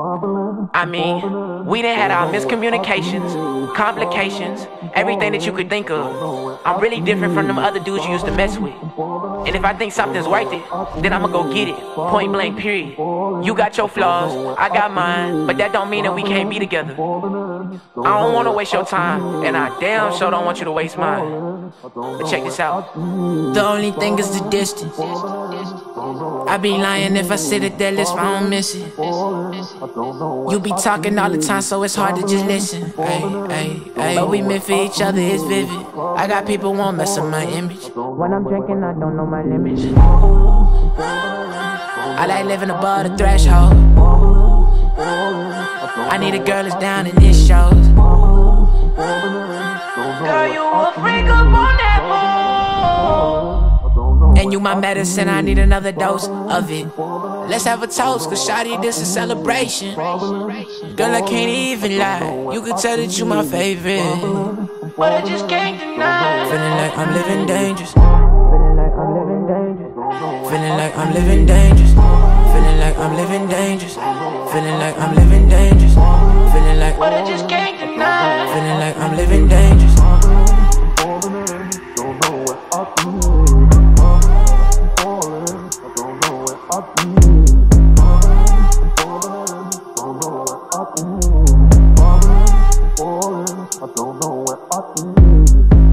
I mean, we done had our miscommunications, complications, everything that you could think of. I'm really different from them other dudes you used to mess with. And if I think something's worth it, then I'ma go get it, point blank, period. You got your flaws, I got mine, but that don't mean that we can't be together. I don't wanna waste your time, and I damn sure don't want you to waste mine. But check this out. The only thing is the distance. I be lying if I sit at that list, I don't miss it. You be talking all the time, so it's hard to just listen. But we meant for each other, it's vivid. I got people won't mess up my image. When I'm drinking, I don't know my limits. I like living above the threshold. I need a girl that's down and it shows. Girl, you a freak up on that pole. And you my medicine, I need another dose of it. Let's have a toast, cause shawty, this is celebration. Girl, I can't even lie, you can tell that you my favorite, but I just can't deny. Feeling like I'm living dangerous. Feeling like I'm living dangerous. Feeling like I'm living dangerous. Feeling like I'm living dangerous. Feeling like I'm living dangerous. Feeling like, but I just can't deny. Feeling like I'm living dangerous. Don't know what I do.